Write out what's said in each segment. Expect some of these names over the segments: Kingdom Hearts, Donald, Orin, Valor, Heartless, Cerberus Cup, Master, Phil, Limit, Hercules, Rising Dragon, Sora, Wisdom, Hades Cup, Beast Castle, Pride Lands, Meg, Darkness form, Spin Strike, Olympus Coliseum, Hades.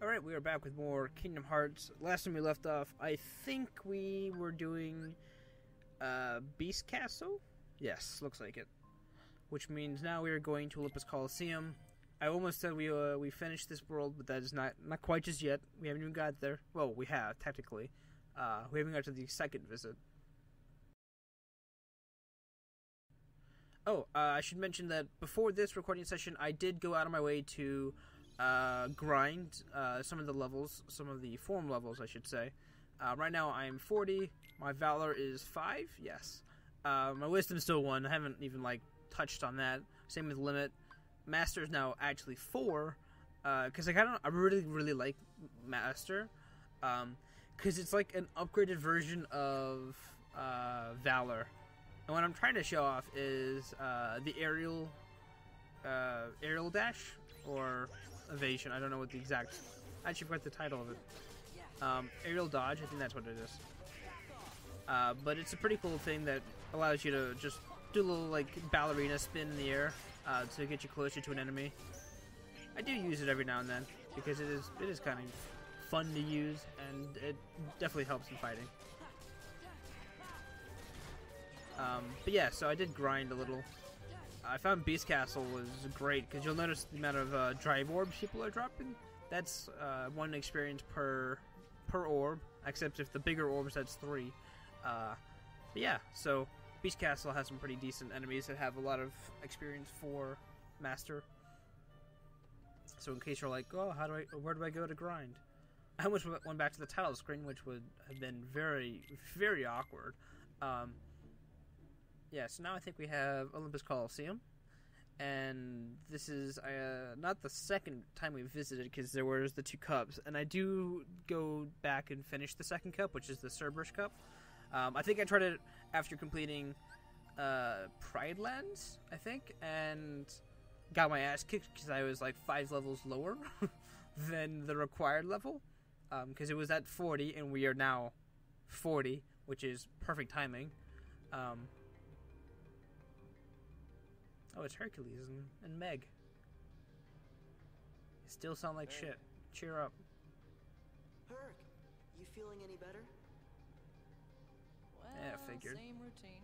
Alright, we are back with more Kingdom Hearts. Last time we left off, I think we were doing Beast Castle? Yes, looks like it. Which means now we are going to Olympus Coliseum. I almost said we finished this world, but that is not quite just yet. We haven't even got there. Well, we have, technically. We haven't got to the second visit. Oh, I should mention that before this recording session, I did go out of my way to grind some of the levels, some of the form levels, I should say. Right now I'm 40, my Valor is 5, yes. My Wisdom's still 1, I haven't even, like, touched on that. Same with Limit. Master is now actually 4, because I really like Master, because it's like an upgraded version of Valor. And what I'm trying to show off is the aerial dash, or evasion, I don't know what the exact, I actually forgot the title of it. Aerial dodge, I think that's what it is. But it's a pretty cool thing that allows you to just do a little like ballerina spin in the air to get you closer to an enemy. I do use it every now and then because it is kind of fun to use and it definitely helps in fighting. But yeah, so I did grind a little. I found Beast Castle was great because you'll notice the amount of drive orbs people are dropping. That's one experience per orb, except if the bigger orbs, that's 3. But yeah, so Beast Castle has some pretty decent enemies that have a lot of experience for Master. So in case you're like, oh, where do I go to grind? I almost went back to the title screen, which would have been very, very awkward. Yeah, so now I think we have Olympus Coliseum, and this is not the second time we visited because there was the 2 cups, and I do go back and finish the second cup, which is the Cerberus Cup. I think I tried it after completing Pride Lands, I think, and got my ass kicked because I was like 5 levels lower than the required level, because it was at 40, and we are now 40, which is perfect timing. Oh, it's Hercules and Meg. They still sound like shit. Cheer up. Herc, you feeling any better? Well, yeah, figured. Same routine.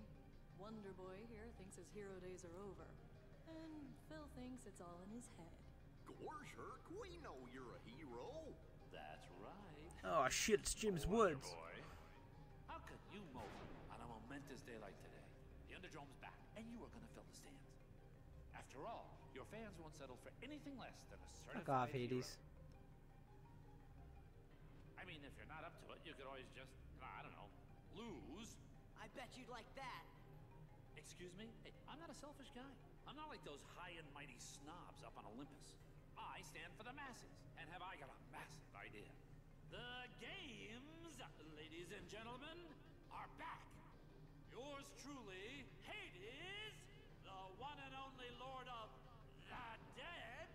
Wonder Boy here thinks his hero days are over. And Phil thinks it's all in his head. Gorsh, Herc, we know you're a hero. That's right. Oh, shit, it's Jim's Woods. Boy. How could you mow on a momentous day like today? The Underdrome's back, and you are going to fill the stands. After all, your fans won't settle for anything less than a certified hero. Fuck off, Hades. I mean, if you're not up to it, you could always just, I don't know, lose. I bet you'd like that. Excuse me? Hey, I'm not a selfish guy. I'm not like those high and mighty snobs up on Olympus. I stand for the masses, and have I got a massive idea. The games, ladies and gentlemen, are back. Yours truly, Hades, the one and only Lord of the Dead,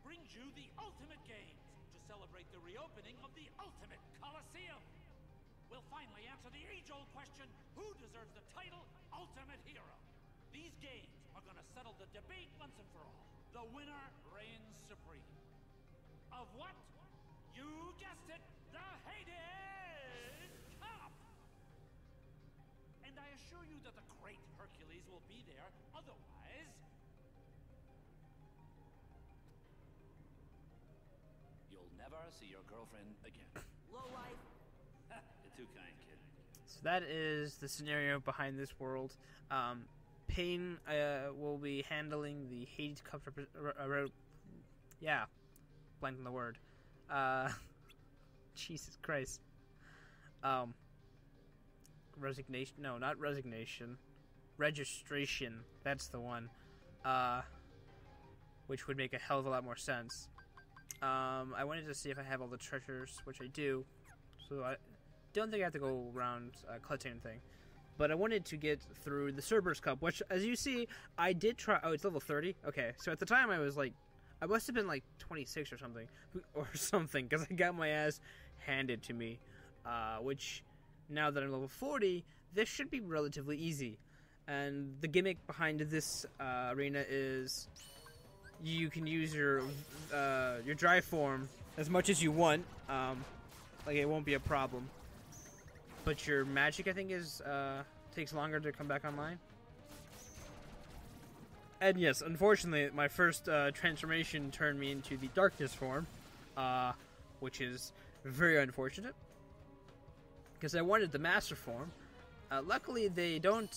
brings you the Ultimate Games to celebrate the reopening of the Ultimate Coliseum. We'll finally answer the age-old question, who deserves the title Ultimate Hero? These games are going to settle the debate once and for all. The winner reigns supreme. Of what? You guessed it, the Hades Cup! And I assure you that the great Hercules will be there, otherwise... you'll never see your girlfriend again. Low life! You're too kind, kid. So that is the scenario behind this world. Pain will be handling the Hades Cup... yeah. Blank on the word. Jesus Christ. Resignation, no, not resignation, registration, that's the one, which would make a hell of a lot more sense. I wanted to see if I have all the treasures, which I do, so I don't think I have to go around collecting anything, but I wanted to get through the Cerberus Cup, which, as you see, I did try, oh, it's level 30, okay, so at the time I was like, I must have been like 26 or something, because I got my ass handed to me, which... now that I'm level 40, this should be relatively easy. And the gimmick behind this arena is you can use your drive form as much as you want. Like, it won't be a problem. But your magic, I think, is takes longer to come back online. And yes, unfortunately, my first transformation turned me into the Darkness form, which is very unfortunate, because I wanted the Master form. Luckily, they don't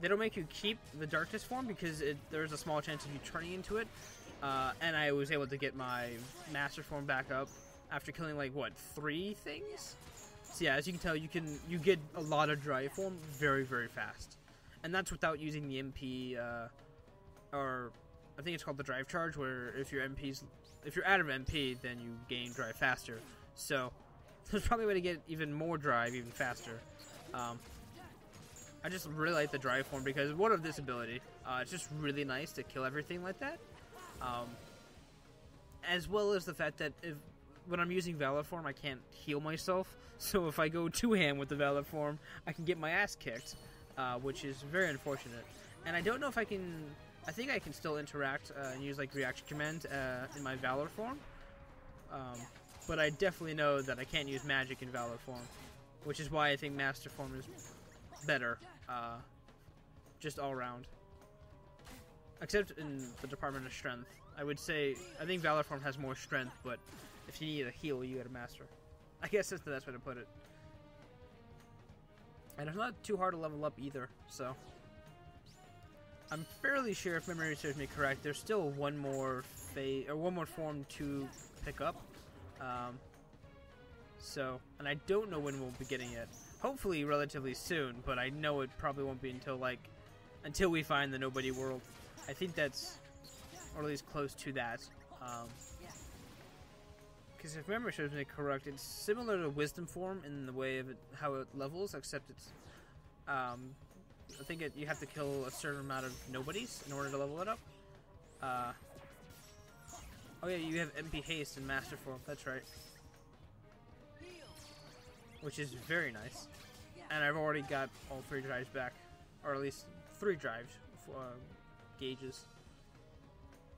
make you keep the Darkness form, because there's a small chance of you turning into it. And I was able to get my Master form back up after killing like what, 3 things. So yeah, as you can tell, you get a lot of dry form very, very fast. And that's without using the MP, or I think it's called the drive charge, where if you're out of MP, then you gain drive faster. So there's probably a way to get even more drive, even faster. I just really like the drive form because one of this ability, it's just really nice to kill everything like that. As well as the fact that when I'm using Valor form, I can't heal myself. So if I go two-hand with the Valor form, I can get my ass kicked. Which is very unfortunate. And I don't know if I can... I think I can still interact and use like reaction commands in my Valor form. But I definitely know that I can't use magic in Valor form, which is why I think Master form is better. Just all around. Except in the Department of Strength. I would say... I think Valor form has more strength, but if you need a heal, you gotta Master. I guess that's the best way to put it. And it's not too hard to level up either, so. I'm fairly sure, if memory serves me correct, there's still one more phase, or one more form to pick up. And I don't know when we'll be getting it. Hopefully relatively soon, but I know it probably won't be until like, until we find the Nobody World. I think that's, or at least close to that. Because if memory serves me correct, it's similar to Wisdom form in the way of how it levels, except it's, I think you have to kill a certain amount of nobodies in order to level it up. Oh yeah, you have MP Haste in Master form, that's right. Which is very nice. And I've already got all 3 drives back, or at least 3 drives, gauges.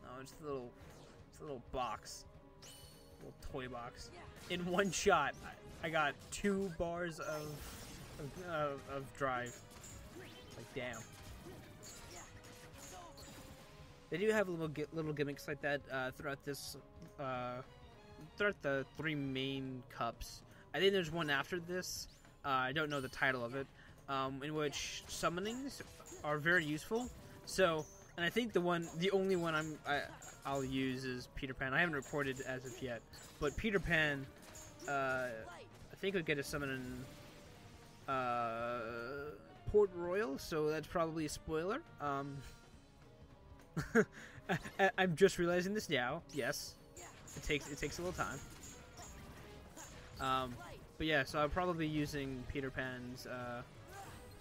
Oh, it's a little box. Little toy box. In one shot, I got 2 bars of drive. Like, damn. They do have little gimmicks like that throughout this, throughout the 3 main cups. I think there's one after this. I don't know the title of it, in which summonings are very useful. So. And I think the only one I'll use is Peter Pan. I haven't recorded as of yet, but Peter Pan, I think would get a summon in Port Royal, so that's probably a spoiler. I'm just realizing this now. Yes, it takes a little time. But yeah, so I'm probably using Peter Pan's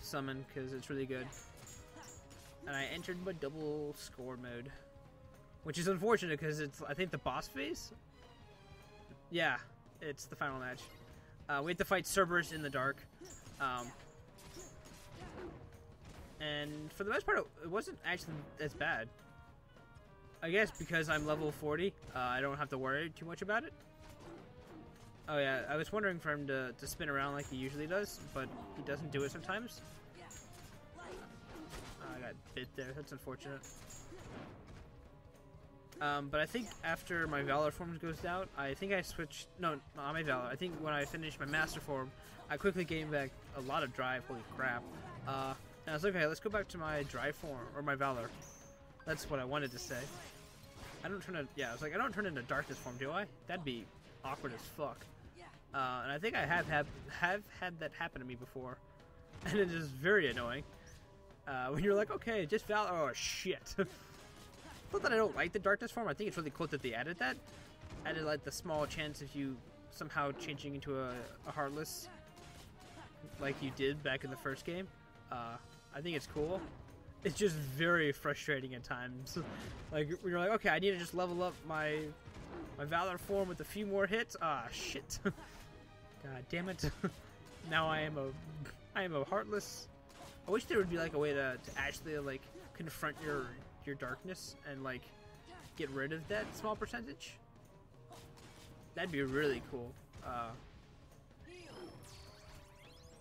summon because it's really good. And I entered my double score mode, which is unfortunate because it's, I think, the boss phase? Yeah, it's the final match. We have to fight Cerberus in the dark. And for the most part, it wasn't actually as bad. I guess because I'm level 40, I don't have to worry too much about it. Oh yeah, I was wondering for him to spin around like he usually does, but he doesn't do it sometimes. I got bit there, that's unfortunate. But I think after my Valor form goes out, I think I switched, no, not my Valor, I think when I finished my Master form, I quickly gained back a lot of drive, holy crap. And I was like, okay, let's go back to my drive form, or my Valor. That's what I wanted to say. I don't turn into Darkness form, do I? That'd be awkward as fuck. And I think I have had that happen to me before. And it is very annoying. When you're like, okay, just Valor, oh shit. Not that I don't like the Darkness form, I think it's really cool that they added that. Added like the small chance of you somehow changing into a Heartless, like you did back in the first game. I think it's cool. It's just very frustrating at times. Like, when you're like, okay, I need to just level up my Valor form with a few more hits. Ah, shit. God damn it. Now I am a Heartless. I wish there would be like a way to actually like confront your darkness and like get rid of that small percentage. That'd be really cool. But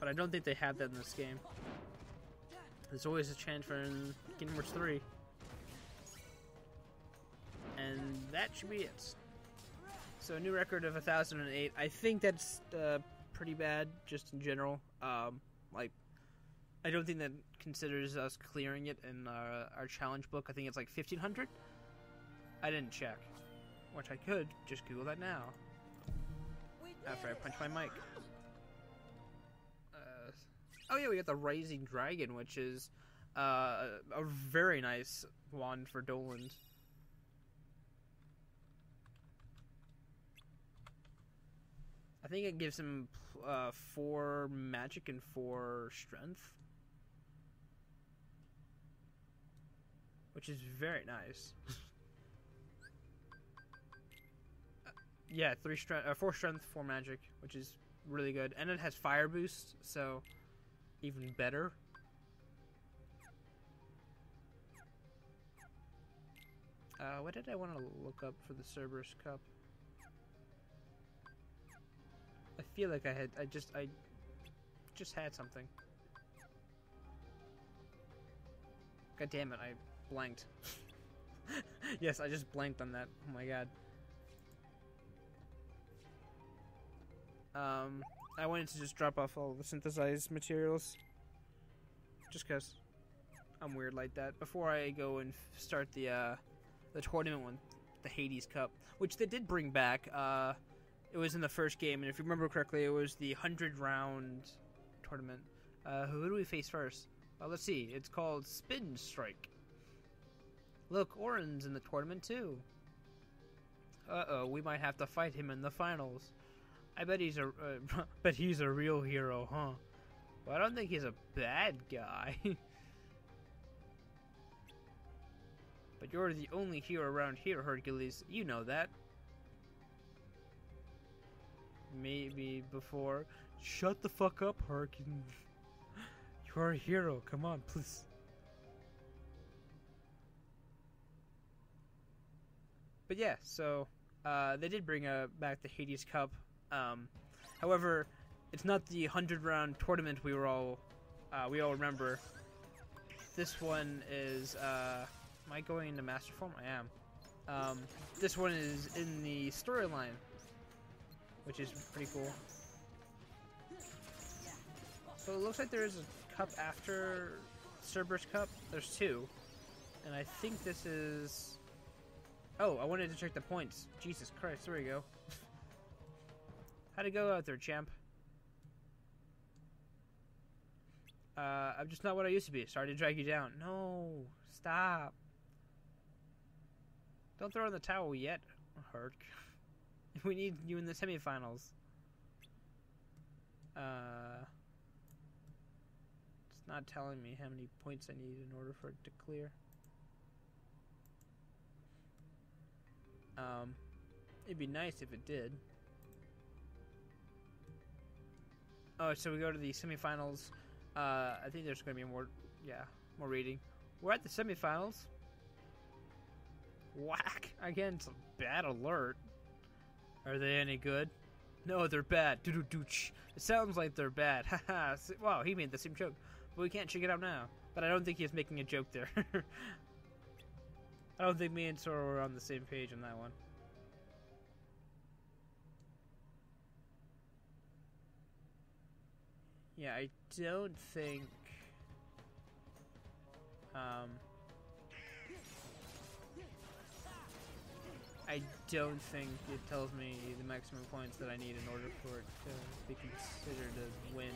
I don't think they have that in this game. There's always a chance for in Kingdom Hearts 3. And that should be it. So a new record of 1,008. I think that's pretty bad, just in general. Like, I don't think that considers us clearing it in our challenge book. I think it's like 1,500. I didn't check, which I could just Google that now. After I punch my mic. Oh yeah, we got the Rising Dragon, which is a very nice wand for Donald. I think it gives him 4 magic and 4 strength, which is very nice. Yeah, 4 strength, 4 magic, which is really good, and it has fire boost, so even better. What did I want to look up for the Cerberus Cup? I feel like I just had something. God damn it, I blanked. Yes, I just blanked on that. Oh my god. I wanted to just drop off all the synthesized materials. Just cause I'm weird like that. Before I go and start the tournament one, the Hades Cup, which they did bring back. It was in the first game, and if you remember correctly, it was the 100-round tournament. Who do we face first? Well, let's see. It's called Spin Strike. Look, Orin's in the tournament, too. Uh-oh, we might have to fight him in the finals. I bet he's a real hero, huh? Well, I don't think he's a bad guy. But you're the only hero around here, Hercules. You know that. Maybe before. Shut the fuck up, Hercules. You're a hero. Come on, please. But yeah, so they did bring back the Hades Cup. However, it's not the 100-round tournament we all remember. This one is. Am I going into Master form? I am. This one is in the storyline, which is pretty cool. So it looks like there is a cup after Cerberus Cup. There's 2. And I think this is... Oh, I wanted to check the points. Jesus Christ, there we go. How'd it go out there, champ? I'm just not what I used to be. Sorry to drag you down. No, stop. Don't throw in the towel yet, Herc. We need you in the semifinals. It's not telling me how many points I need in order for it to clear. It'd be nice if it did. Oh, so we go to the semifinals. I think there's going to be more, yeah, more reading. We're at the semifinals. Whack! Again, it's a bad alert. Are they any good? No, they're bad. Doo-doo-dooch. It sounds like they're bad. Haha. Wow, he made the same joke. But we can't check it out now. But I don't think he's making a joke there. I don't think me and Sora were on the same page on that one. Yeah, I don't think... I don't think it tells me the maximum points that I need in order for it to be considered a win,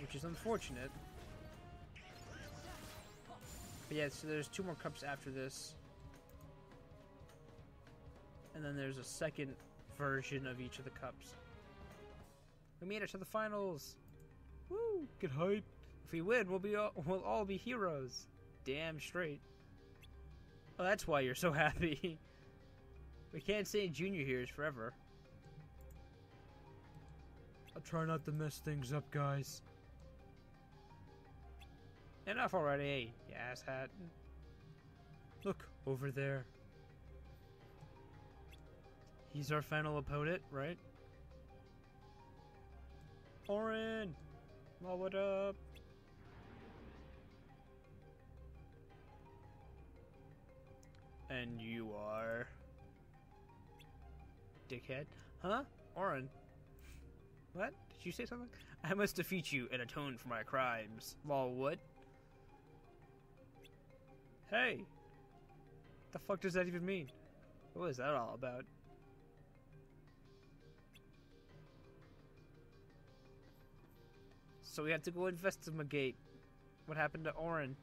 which is unfortunate. But yeah, so there's 2 more cups after this, and then there's a second version of each of the cups. We made it to the finals! Woo! Good hype! If we win, we'll all be heroes. Damn straight. Oh, that's why you're so happy. We can't stay in junior years forever. I'll try not to mess things up, guys. Enough already, you asshat. Look, over there. He's our final opponent, right? Orin! Blow it up! And you are... dickhead? Huh? Orin? What? Did you say something? I must defeat you and atone for my crimes. Lol, what? Hey! The fuck does that even mean? What is that all about? So we have to go investigate what happened to Orin.